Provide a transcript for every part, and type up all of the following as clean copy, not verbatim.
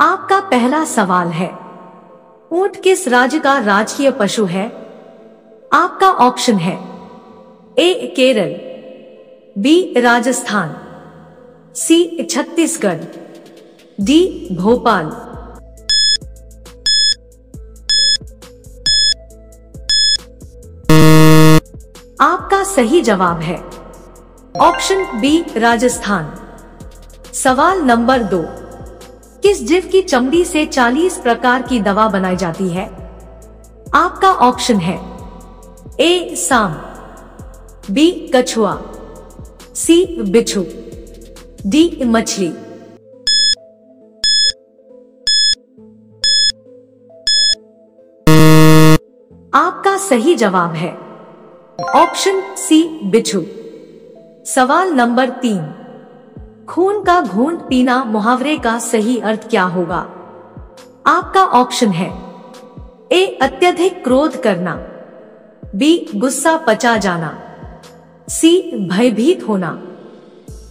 आपका पहला सवाल है, ऊंट किस राज्य का राजकीय पशु है? आपका ऑप्शन है A Kerala, B Rajasthan, C Chhattisgarh, D Bhopal. आपका सही जवाब है ऑप्शन बी राजस्थान। सवाल नंबर 2, किस जीव की चमड़ी से 40 प्रकार की दवा बनाई जाती है? आपका ऑप्शन है ए सांप, बी कछुआ, सी बिच्छू, डी मछली। आपका सही जवाब है ऑप्शन सी बिच्छू। सवाल नंबर 3, खून का घूंट पीना मुहावरे का सही अर्थ क्या होगा? आपका ऑप्शन है ए अत्यधिक क्रोध करना, बी गुस्सा पचा जाना, सी भयभीत होना,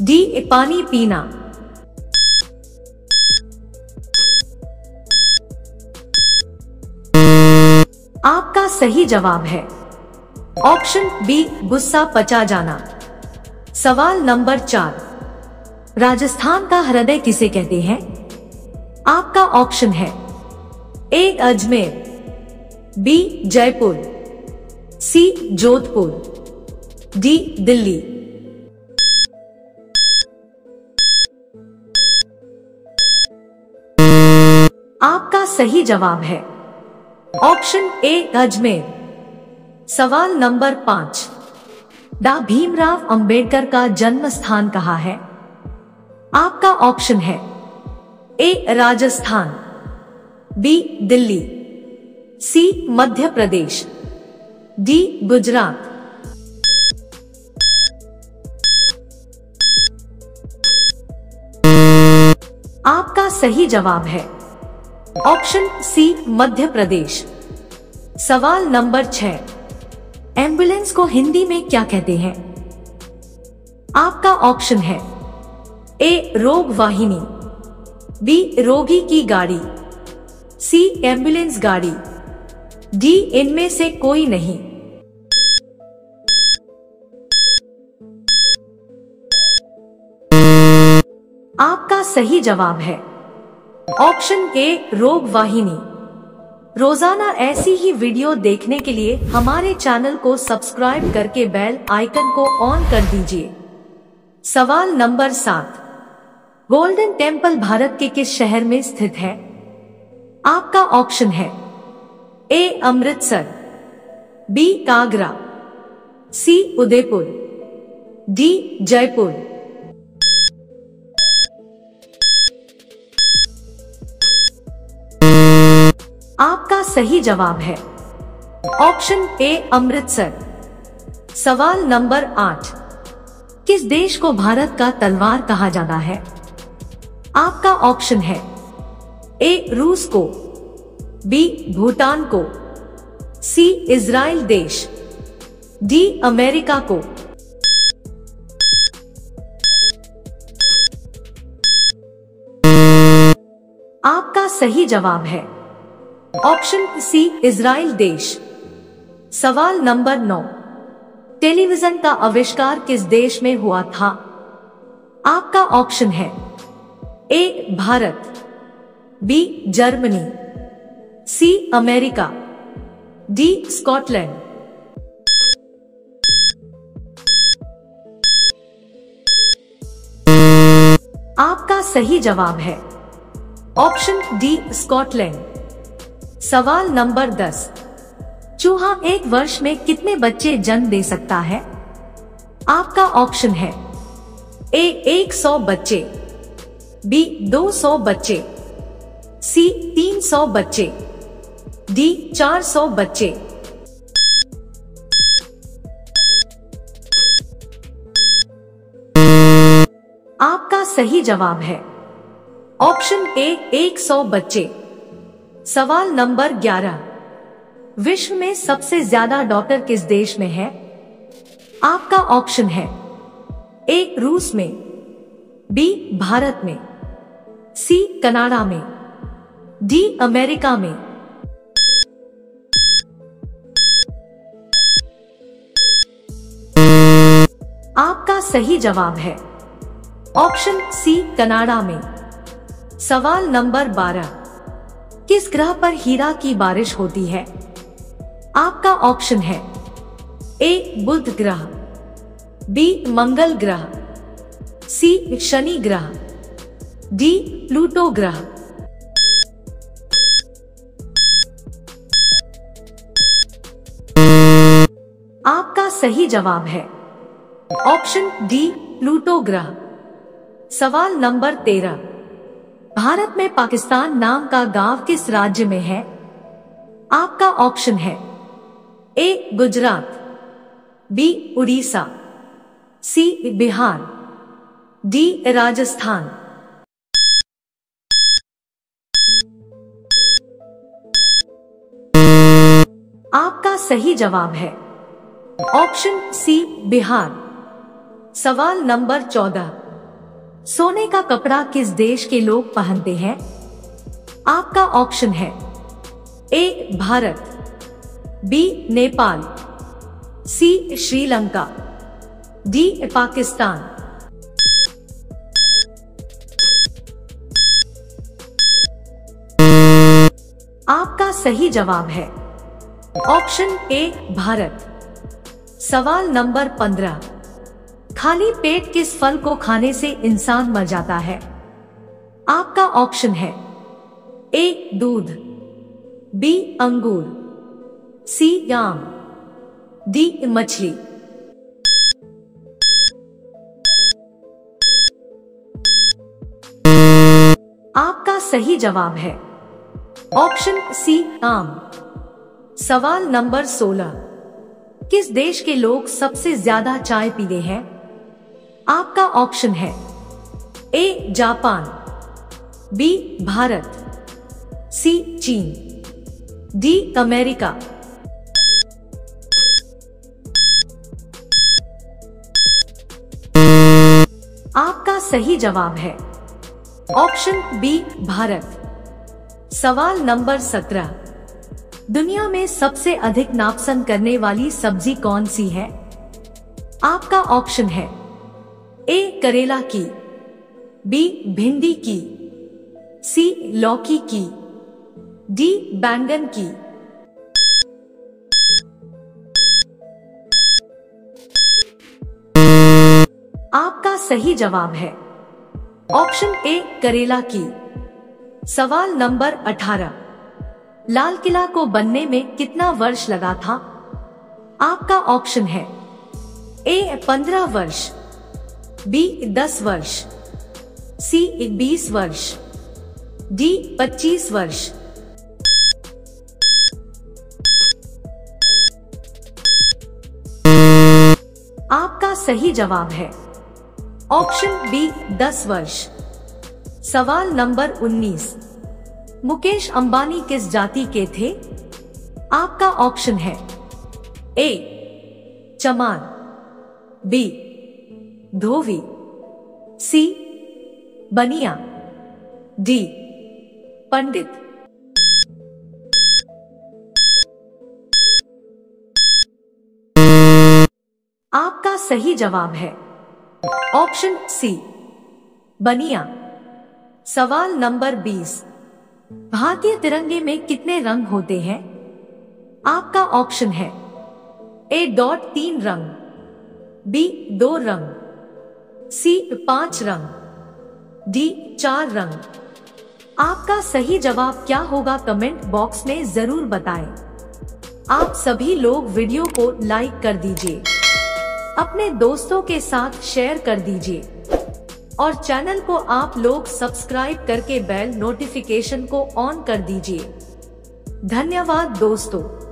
डी पानी पीना। आपका सही जवाब है ऑप्शन बी गुस्सा पचा जाना। सवाल नंबर 4, राजस्थान का हृदय किसे कहते हैं? आपका ऑप्शन है A Ajmer, B Jaipur, C Jodhpur, D Delhi. आपका सही जवाब है ऑप्शन ए अजमेर। सवाल नंबर 5, डॉ. भीमराव अंबेडकर का जन्म स्थान कहाँ है? आपका ऑप्शन है A Rajasthan, B Delhi, C Madhya Pradesh, D Gujarat. आपका सही जवाब है ऑप्शन सी मध्य प्रदेश। सवाल नंबर 6, एम्बुलेंस को हिंदी में क्या कहते हैं? आपका ऑप्शन है ए रोग वाहिनी, बी रोगी की गाड़ी, सी एम्बुलेंस गाड़ी, डी इनमें से कोई नहीं। आपका सही जवाब है ऑप्शन ए रोग वाहिनी। रोजाना ऐसी ही वीडियो देखने के लिए हमारे चैनल को सब्सक्राइब करके बेल आइकन को ऑन कर दीजिए। सवाल नंबर 7, गोल्डन टेम्पल भारत के किस शहर में स्थित है? आपका ऑप्शन है A Amritsar, B Kangra, C Udaipur, D Jaipur. आपका सही जवाब है ऑप्शन ए अमृतसर। सवाल नंबर 8, किस देश को भारत का तलवार कहा जाता है? आपका ऑप्शन है ए रूस को, बी भूटान को, सी इजराइल देश, डी अमेरिका को। आपका सही जवाब है ऑप्शन सी इजराइल देश। सवाल नंबर 9, टेलीविजन का आविष्कार किस देश में हुआ था? आपका ऑप्शन है A Bharat, B Germany, C America, D Scotland. आपका सही जवाब है ऑप्शन डी स्कॉटलैंड। सवाल नंबर 10, चूहा एक वर्ष में कितने बच्चे जन्म दे सकता है? आपका ऑप्शन है ए 100 बच्चे, बी 200 बच्चे, सी 300 बच्चे, डी 400 बच्चे। आपका सही जवाब है ऑप्शन ए 100 बच्चे। सवाल नंबर 11, विश्व में सबसे ज्यादा डॉक्टर किस देश में है? आपका ऑप्शन है ए रूस में, बी भारत में, सी कनाडा में, डी अमेरिका में। आपका सही जवाब है ऑप्शन सी कनाडा में। सवाल नंबर 12, किस ग्रह पर हीरा की बारिश होती है? आपका ऑप्शन है ए बुध ग्रह, बी मंगल ग्रह, सी शनि ग्रह, डी प्लूटो ग्रह। आपका सही जवाब है ऑप्शन डी प्लूटो ग्रह। सवाल नंबर 13, भारत में पाकिस्तान नाम का गांव किस राज्य में है? आपका ऑप्शन है A Gujarat, B Orissa, C Bihar, D Rajasthan. आपका सही जवाब है ऑप्शन सी बिहार। सवाल नंबर 14, सोने का कपड़ा किस देश के लोग पहनते हैं? आपका ऑप्शन है A Bharat, B Nepal, C Sri Lanka, D Pakistan. आपका सही जवाब है ऑप्शन ए भारत। सवाल नंबर 15, खाली पेट किस फल को खाने से इंसान मर जाता है? आपका ऑप्शन है ए दूध, बी अंगूर, सी आम, डी मछली। आपका सही जवाब है ऑप्शन सी आम। सवाल नंबर 16, किस देश के लोग सबसे ज्यादा चाय पीते हैं? आपका ऑप्शन है A Japan, B Bharat, C चीन, डी अमेरिका। आपका सही जवाब है ऑप्शन बी भारत। सवाल नंबर 17, दुनिया में सबसे अधिक नापसंद करने वाली सब्जी कौन सी है? आपका ऑप्शन है ए करेला की, बी भिंडी की, सी लौकी की, डी बैंगन की। आपका सही जवाब है ऑप्शन ए करेला की। सवाल नंबर 18, लाल किला को बनने में कितना वर्ष लगा था? आपका ऑप्शन है ए 15 वर्ष, बी 10 वर्ष, सी 20 वर्ष, डी 25 वर्ष। आपका सही जवाब है ऑप्शन बी 10 वर्ष। सवाल नंबर 19, मुकेश अंबानी किस जाति के थे? आपका ऑप्शन है ए चमान, बी धोवी, सी बनिया, डी पंडित। आपका सही जवाब है ऑप्शन सी बनिया। सवाल नंबर 20, भारतीय तिरंगे में कितने रंग होते हैं? आपका ऑप्शन है ए डॉट 3 रंग, बी 2 रंग, सी 5 रंग, डी 4 रंग। आपका सही जवाब क्या होगा कमेंट बॉक्स में जरूर बताएं। आप सभी लोग वीडियो को लाइक कर दीजिए, अपने दोस्तों के साथ शेयर कर दीजिए और चैनल को आप लोग सब्सक्राइब करके बेल नोटिफिकेशन को ऑन कर दीजिए। धन्यवाद दोस्तों।